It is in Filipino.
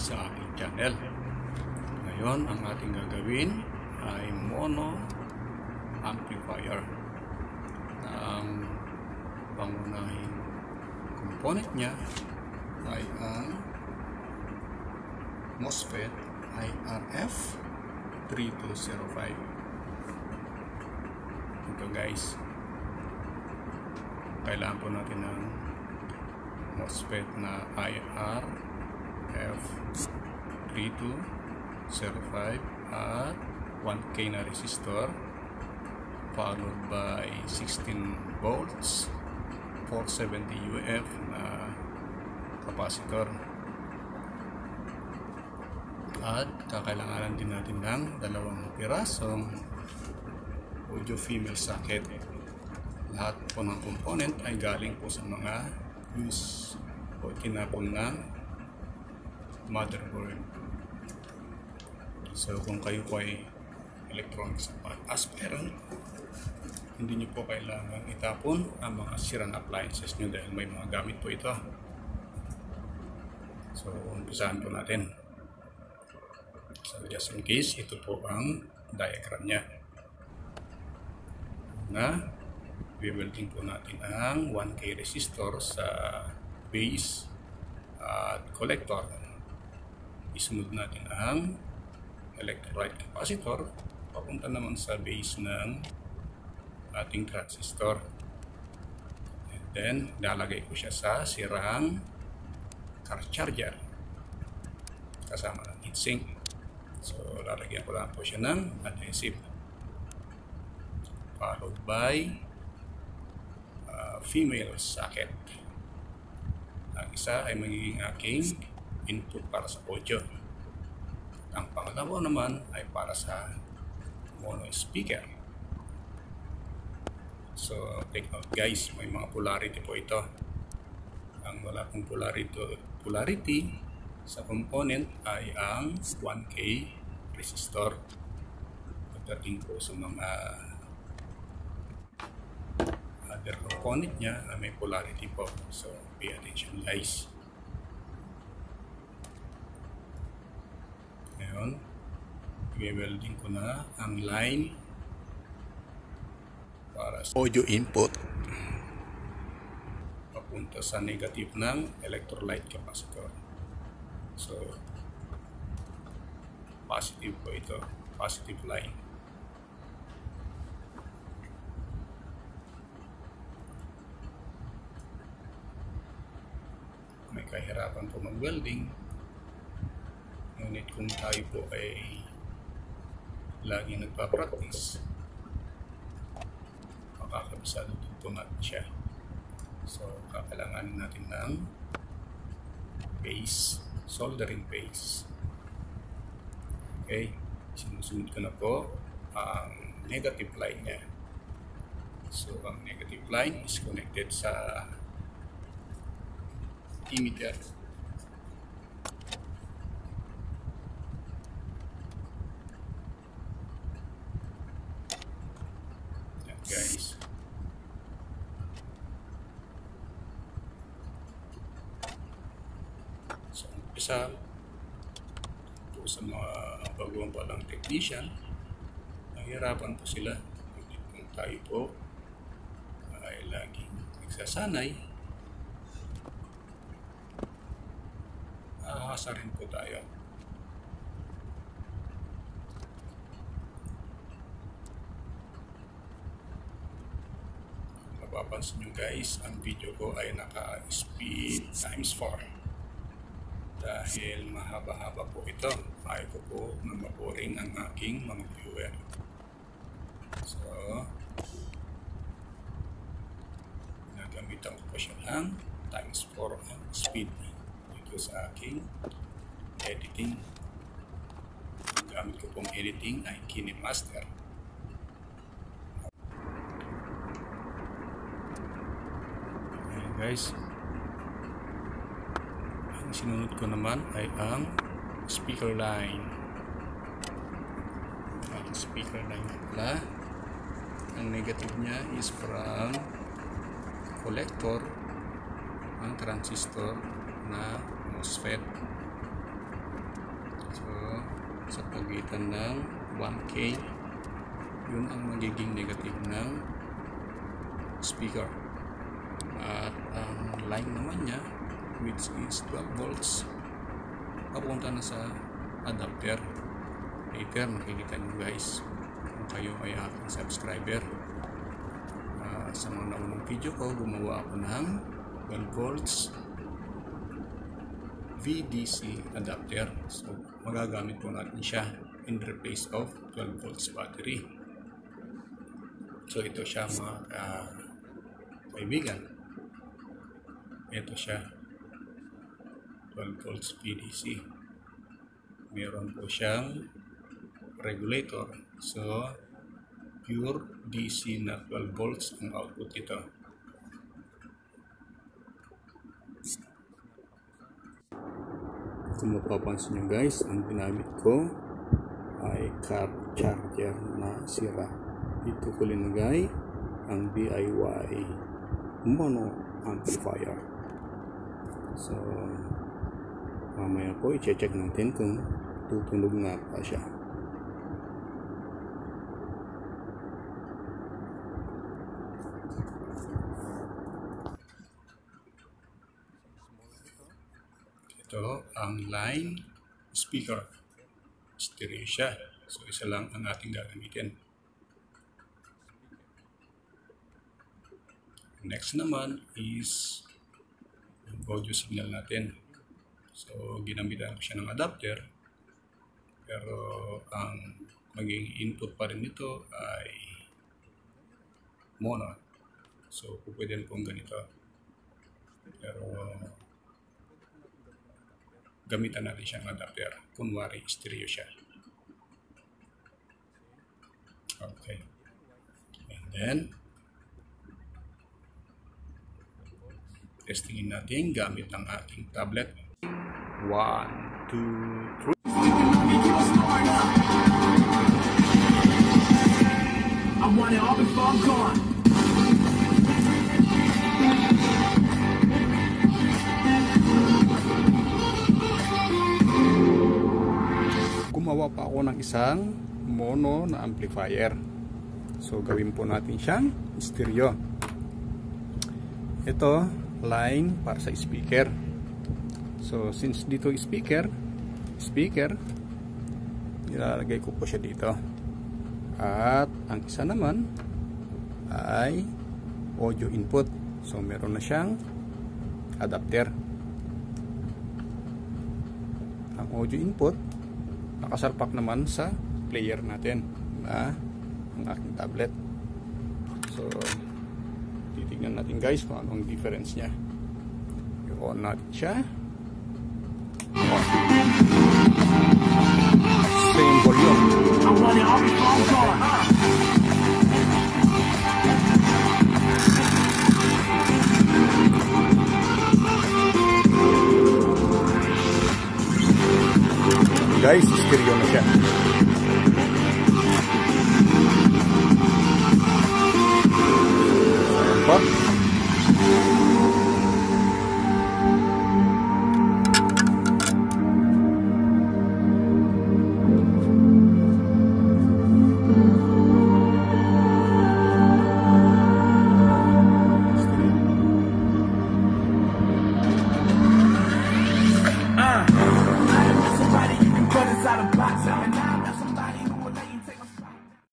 sa ating channel. Ngayon, ang ating gagawin ay mono amplifier. Ang pangunahing component niya ay ang MOSFET IRF3205. Ito guys, kailangan po natin ng MOSFET na IRF3205 at 1K na resistor, followed by 16 volts 470 UF na capacitor. At kakailanganan din natin ng dalawang pirasong audio female socket. Lahat po ng component ay galing po sa mga use o tinapon ng motherboard. So kung kayo po ay electronics aspirant, hindi nyo po kailangan itapon ang mga sirang appliances nyo dahil may mga gamit po ito. So umpisahan po natin. So just in case, ito po ang diagram nya. Na welding po natin ang 1K resistor sa base at collector. Isunod natin ang electrolyte capacitor papunta naman sa base ng ating transistor, and then lalagay ko siya sa sirang car charger kasama ng heatsink. So lalagyan ko lang po siya ng adhesive, followed by female socket. Ang isa ay magiging aking input para sa audio, ang pangalawa naman ay para sa mono speaker. So take note guys, may mga polarity po ito. Ang wala pong polarity sa component ay ang 1K resistor. Pagdating po sa mga other component nya, may polarity po. So pay attention guys. Ngayon, i-welding ko na ang line para sa audio input papunta sa negative ng electrolyte capacitor. So positive po ito, positive line. May kahirapan po mag-welding, ngunit kung tayo po ay lagi nagpa-practice, kakabisado din po natin siya. So kakailanganin natin ng base, soldering base. Okay, sinusunod ko na po ang negative line niya. So ang negative line is connected sa emitter. Guys, so umpisa po sa mga baguhan pa lang technician, nahihirapan po sila. Kung tayo po ay laging nagsasanay, ahasa rin po tayo. Papansin nyo guys, ang video ko ay naka speed times 4 dahil mahaba-haba po ito. Ayaw ko po na maboring ang aking mga viewer. So nagamitan ko po siya ng times 4 ang speed dito sa aking editing. Ang gamit ko pong editing ay KineMaster. Guys, ang sinunod ko naman ay ang speaker line. Ang speaker line pala, ang negative niya is from collector ng transistor na MOSFET sa pagitan ng 1K. Yun ang magiging negative ng speaker. At ang line naman niya, which is 12 volts, papunta na sa adapter. Later makikita nyo guys kung kayo ay aking subscriber. Sa mga naunang video ko, gumawa ako ng 12 volts VDC adapter, so magagamit po natin siya in replace of 12 volts battery. So ito siya mga kaibigan, ito siya 12 volts PDC. Meron po siyang regulator, so pure DC na 12 volts ang output ito. Kung mapapansin nyo guys, ang ginamit ko ay car charger na sira. Ito ko linagay ang DIY mono amplifier. So mamaya po i-check natin kung tutunog na pa siya. Ito ang line speaker, stereo siya, so isa lang ang ating gagamitin. Next naman is yung audio signal natin, so ginamitan ko siya ng adapter, pero ang maging input pa rin nito ay mono, so pwede rin pong ganito, pero gamitan natin siyang adapter. Kunwari, stereo siya. Okay. And then, testingin natin gamit ang ating tablet. 1, 2, 3. I want it all before I'm gone. Gumawa pa ako ng isang mono na amplifier, so gawin po natin siyang stereo. Ito line para sa speaker, so since dito speaker ilalagay ko po siya dito, at ang isa naman ay audio input, so meron na siyang adapter. Ang audio input nakasalpak naman sa player natin na ang aking tablet. So titignan natin guys kung anong difference niya. I-on natin siya. On. Same volume. Guys, stereo na siya. Ayan po.